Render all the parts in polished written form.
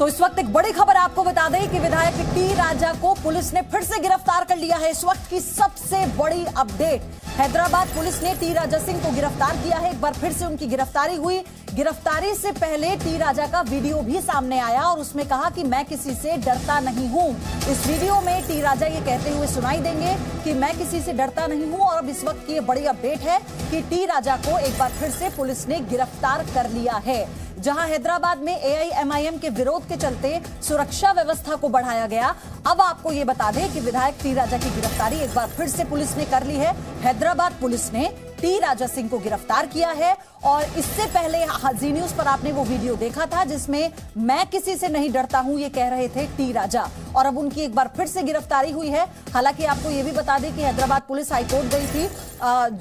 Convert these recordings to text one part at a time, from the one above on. तो इस वक्त एक बड़ी खबर आपको बता दें कि विधायक टी. राजा को पुलिस ने फिर से गिरफ्तार कर लिया है। इस वक्त की सबसे बड़ी अपडेट, हैदराबाद पुलिस ने टी. राजा सिंह को गिरफ्तार किया है। एक बार फिर से उनकी गिरफ्तारी हुई। गिरफ्तारी से पहले टी. राजा का वीडियो भी सामने आया और उसमें कहा कि मैं किसी से डरता नहीं हूं। इस वीडियो में टी. राजा ये कहते हुए सुनाई देंगे कि मैं किसी से डरता नहीं हूं। और अब इस वक्त की ये बड़ी अपडेट है कि टी. राजा को एक बार फिर से पुलिस ने गिरफ्तार कर लिया है। जहां हैदराबाद में AIMIM के विरोध के चलते सुरक्षा व्यवस्था को बढ़ाया गया। अब आपको ये बता दें कि विधायक टी. राजा की गिरफ्तारी एक बार फिर से पुलिस ने कर ली है। हैदराबाद पुलिस ने टी. राजा सिंह को गिरफ्तार किया है। और इससे पहले जी न्यूज पर आपने वो वीडियो देखा था जिसमें मैं किसी से नहीं डरता हूं ये कह रहे थे टी. राजा, और अब उनकी एक बार फिर से गिरफ्तारी हुई है। हालांकि आपको ये भी बता दें कि हैदराबाद पुलिस हाईकोर्ट गई थी,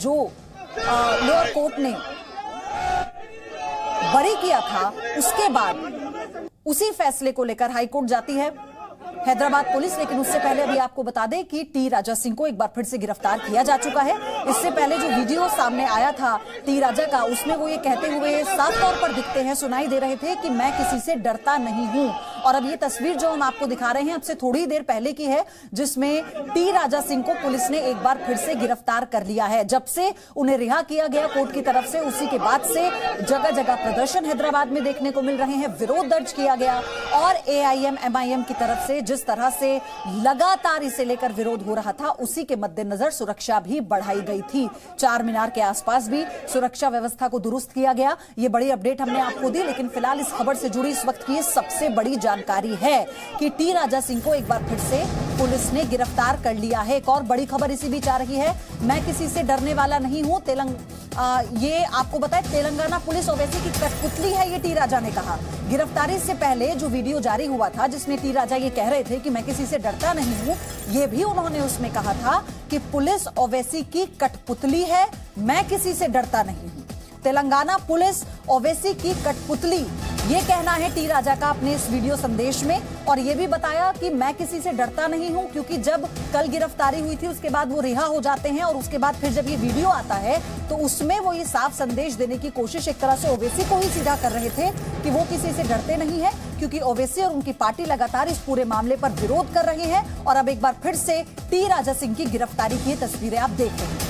जो लोअर कोर्ट ने बरी किया था, उसके बाद उसी फैसले को लेकर हाईकोर्ट जाती है हैदराबाद पुलिस। लेकिन उससे पहले अभी आपको बता दें कि टी. राजा सिंह को एक बार फिर से गिरफ्तार किया जा चुका है। इससे पहले जो वीडियो सामने आया था टी. राजा का, उसमें वो ये कहते हुए साफ तौर पर दिखते हैं, सुनाई दे रहे थे कि मैं किसी से डरता नहीं हूं। और अब ये तस्वीर जो हम आपको दिखा रहे हैं अब से थोड़ी देर पहले की है, जिसमें टी. राजा सिंह को पुलिस ने एक बार फिर से गिरफ्तार कर लिया है। जब से उन्हें रिहा किया गया कोर्ट की तरफ से, उसी के बाद से जगह जगह प्रदर्शन हैदराबाद में देखने को मिल रहे हैं, विरोध दर्ज किया गया। और AIMIM की तरफ से जिस तरह से लगातार इसे लेकर विरोध हो रहा था, उसी के मद्देनजर सुरक्षा भी बढ़ाई गई थी। चारमीनार के आसपास भी सुरक्षा व्यवस्था को दुरुस्त किया गया। ये बड़ी अपडेट हमने आपको दी, लेकिन फिलहाल इस खबर से जुड़ी इस वक्त की सबसे बड़ी जानकारी है कि टी. राजा सिंह को एक बार फिर से पुलिस ने गिरफ्तार कर लिया है। एक और बड़ी खबर इसी बीच आ रही है, मैं किसी से डरने वाला नहीं हूं। ये आपको बताएं, तेलंगाना पुलिस ओवैसी की कठपुतली है ये टी. राजा ने कहा। गिरफ्तारी से पहले जो वीडियो जारी हुआ था जिसमें टी. राजा ये कह रहे थे कि मैं किसी से डरता नहीं हूं, ये भी उन्होंने उसमें कहा था कि पुलिस ओवैसी की कठपुतली है, मैं किसी से डरता नहीं हूं। तेलंगाना पुलिस ओवैसी की कठपुतली, ये कहना है टी. राजा का अपने इस वीडियो संदेश में। और ये भी बताया कि मैं किसी से डरता नहीं हूं, क्योंकि जब कल गिरफ्तारी हुई थी उसके बाद वो रिहा हो जाते हैं, और उसके बाद फिर जब ये वीडियो आता है तो उसमें वो ये साफ संदेश देने की कोशिश एक तरह से ओवैसी को ही सीधा कर रहे थे कि वो किसी से डरते नहीं है, क्योंकि ओवैसी और उनकी पार्टी लगातार इस पूरे मामले पर विरोध कर रहे हैं। और अब एक बार फिर से टी. राजा सिंह की गिरफ्तारी की तस्वीरें आप देख रहे हैं।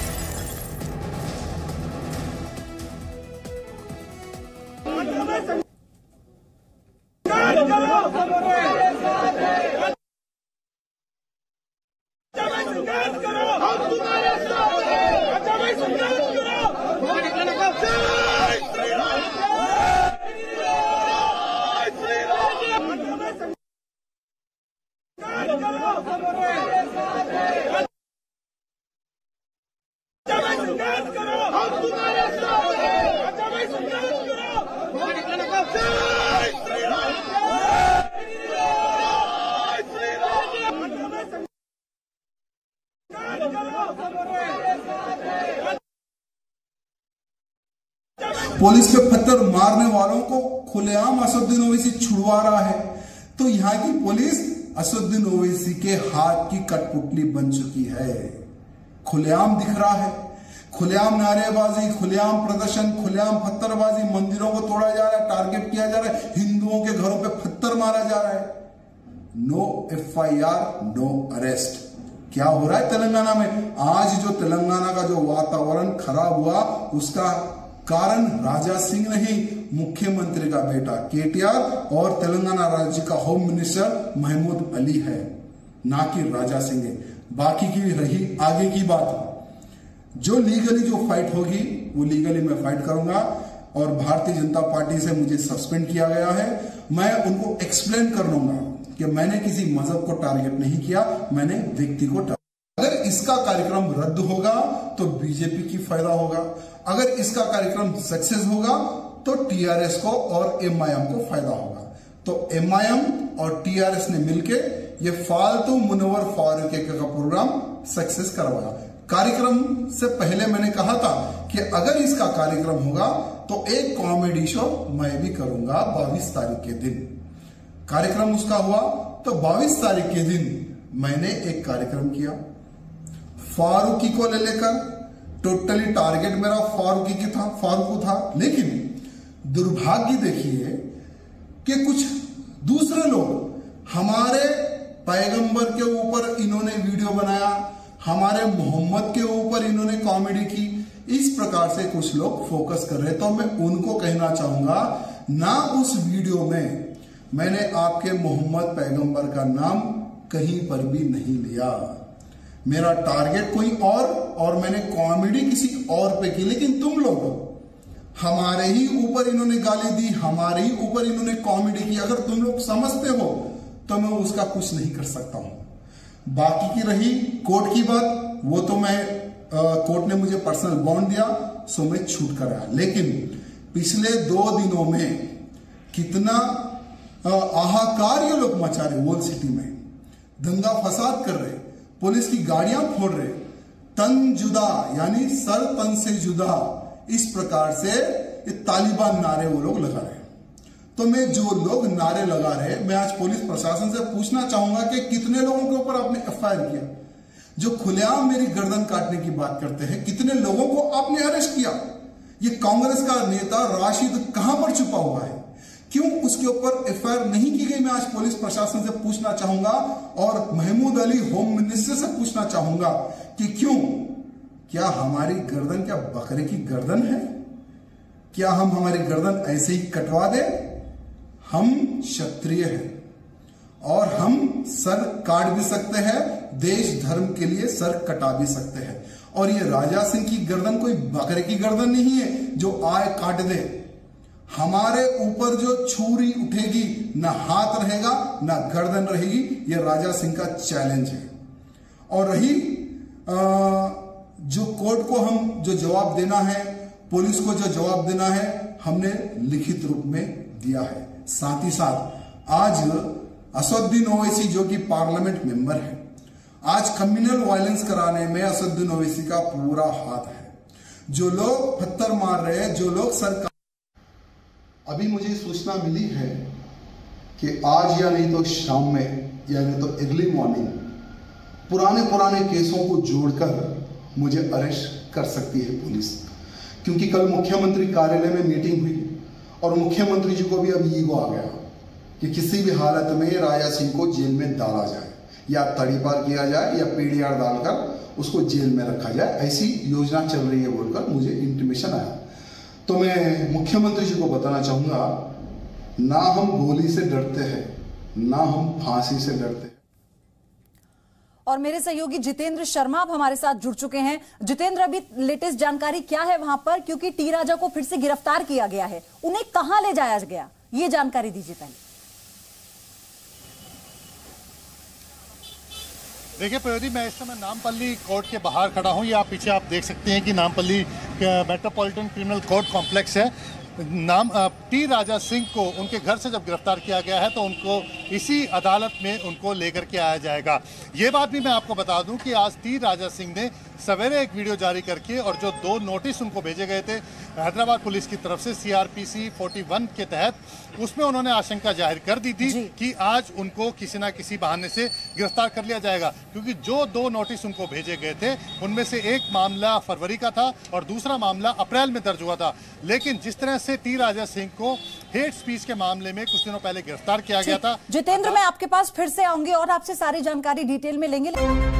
पुलिस के पत्थर मारने वालों को खुलेआम असदुद्दीन ओवैसी छुड़वा रहा है, तो यहाँ की पुलिस असदुद्दीन ओवैसी के हाथ की कठपुतली बन चुकी है। खुलेआम दिख रहा है, खुलेआम नारेबाजी, खुलेआम प्रदर्शन, खुलेआम पत्थरबाजी, मंदिरों को तोड़ा जा रहा है, टारगेट किया जा रहा है, हिंदुओं के घरों पे पत्थर मारा जा रहा है। No FIR, no arrest. क्या हो रहा है तेलंगाना में? आज जो तेलंगाना का जो वातावरण खराब हुआ, उसका कारण राजा सिंह नहीं, मुख्यमंत्री का बेटा KTR और तेलंगाना राज्य का होम मिनिस्टर महमूद अली है, ना कि राजा सिंह है। बाकी की रही आगे की बात, जो लीगली जो फाइट होगी वो लीगली मैं फाइट करूंगा। और भारतीय जनता पार्टी से मुझे सस्पेंड किया गया है, मैं उनको एक्सप्लेन कर लूंगा कि मैंने किसी मजहब को टारगेट नहीं किया, मैंने व्यक्ति को। अगर इसका कार्यक्रम रद्द होगा तो बीजेपी की फायदा होगा, अगर इसका कार्यक्रम सक्सेस होगा तो TRS को और MIM को फायदा होगा। तो MIM और TRS ने मिलके ये फालतू मुनव्वर फारूकी का प्रोग्राम सक्सेस करवाया। कार्यक्रम से पहले मैंने कहा था कि अगर इसका कार्यक्रम होगा तो एक कॉमेडी शो मैं भी करूंगा 22 तारीख के दिन। कार्यक्रम उसका हुआ तो 22 तारीख के दिन मैंने एक कार्यक्रम किया फारूकी को लेकर। टोटली टारगेट मेरा फारूकी था, लेकिन दुर्भाग्य देखिए कि कुछ दूसरे पैगंबर के ऊपर इन्होंने वीडियो बनाया, हमारे मोहम्मद के ऊपर इन्होंने कॉमेडी की, इस प्रकार से कुछ लोग फोकस कर रहे। तो मैं उनको कहना चाहूंगा ना, उस वीडियो में मैंने आपके मोहम्मद पैगंबर का नाम कहीं पर भी नहीं लिया। मेरा टारगेट कोई और मैंने कॉमेडी किसी और पे की, लेकिन तुम लोग हमारे ही ऊपर इन्होंने गाली दी, हमारे ही ऊपर इन्होंने कॉमेडी की। अगर तुम लोग समझते हो तो मैं उसका कुछ नहीं कर सकता हूं। बाकी की रही कोर्ट की बात, वो तो मैं कोर्ट ने मुझे पर्सनल बॉन्ड दिया सो मैं छूट कर आया। लेकिन पिछले 2 दिनों में कितना हाहाकार ये लोग मचा रहे, वॉल सिटी में दंगा फसाद कर रहे, पुलिस की गाड़ियां फोड़ रहे, तन जुदा यानी सर तन से जुदा, इस प्रकार से ये तालिबान नारे वो लोग लगा रहे। तो मैं जो लोग नारे लगा रहे, मैं आज पुलिस प्रशासन से पूछना चाहूंगा कि कितने लोगों के ऊपर आपने एफआईआर किया? जो खुलेआम मेरी गर्दन काटने की बात करते हैं, कितने लोगों को आपने अरेस्ट किया? ये कांग्रेस का नेता राशिद कहां पर छुपा हुआ है, क्यों उसके ऊपर एफआईआर नहीं की गई? मैं आज पुलिस प्रशासन से पूछना चाहूंगा और महमूद अली होम मिनिस्टर से पूछना चाहूंगा कि क्यों, क्या हमारी गर्दन क्या बकरे की गर्दन है? क्या हम हमारी गर्दन ऐसे ही कटवा दे? हम क्षत्रिय हैं और हम सर काट भी सकते हैं, देश धर्म के लिए सर कटा भी सकते हैं। और ये राजा सिंह की गर्दन कोई बकरे की गर्दन नहीं है जो आए काट दे। हमारे ऊपर जो छुरी उठेगी, ना हाथ रहेगा ना गर्दन रहेगी, यह राजा सिंह का चैलेंज है। और रही जो कोर्ट को हम जो जवाब देना है, पुलिस को जो जवाब देना है, हमने लिखित रूप में दिया है। साथ ही साथ आज असदुद्दीन ओवैसी जो कि पार्लियामेंट मेंबर है, आज कम्युनल वायलेंस कराने में असदुद्दीन ओवैसी का पूरा हाथ है। जो लोग पत्थर मार रहे हैं, जो लोग सरकार, अभी मुझे सूचना मिली है कि आज या नहीं तो शाम में या नहीं तो अर्ली मॉर्निंग पुराने केसों को जोड़कर मुझे अरेस्ट कर सकती है पुलिस। क्योंकि कल मुख्यमंत्री कार्यालय में मीटिंग हुई और मुख्यमंत्री जी को भी अब ईगो आ गया कि किसी भी हालत में राजा सिंह को जेल में डाला जाए, या तड़ीपार किया जाए या पीडीआर डालकर उसको जेल में रखा जाए, ऐसी योजना चल रही है बोलकर मुझे इंटीमेशन आया। तो मैं मुख्यमंत्री जी को बताना चाहूँगा, ना हम गोली से डरते हैं, ना हम फांसी से डरते हैं। और मेरे सहयोगी जितेंद्र शर्मा अब हमारे साथ जुड़ चुके हैं। जितेंद्र, अभी लेटेस्ट जानकारी क्या है वहां पर, क्योंकि टी राजा को फिर से गिरफ्तार किया गया है, उन्हें कहां ले जाया गया, ये जानकारी दीजिए पहले। देखिए प्रयोदी, मैं इस समय नामपल्ली कोर्ट के बाहर खड़ा हूँ। ये आप पीछे आप देख सकते हैं कि Nampally metropolitan criminal court complex है। नाम टी राजा सिंह को उनके घर से जब गिरफ्तार किया गया है तो उनको इसी अदालत में उनको लेकर के आया जाएगा। ये बात भी मैं आपको बता दूं कि आज टी राजा सिंह ने सवेरे एक वीडियो जारी करके, और जो 2 नोटिस उनको भेजे गए थे हैदराबाद पुलिस की तरफ से CRPC 41 के तहत, उसमें उन्होंने आशंका जाहिर कर दी थी कि आज उनको किसी ना किसी बहाने से गिरफ्तार कर लिया जाएगा। क्योंकि जो 2 नोटिस उनको भेजे गए थे उनमें से एक मामला फरवरी का था और दूसरा मामला अप्रैल में दर्ज हुआ था। लेकिन जिस तरह से टी राजा सिंह को हेट स्पीच के मामले में कुछ दिनों पहले गिरफ्तार किया गया था। जितेंद्र, मैं आपके पास फिर से आऊंगी और आपसे सारी जानकारी डिटेल में लेंगे।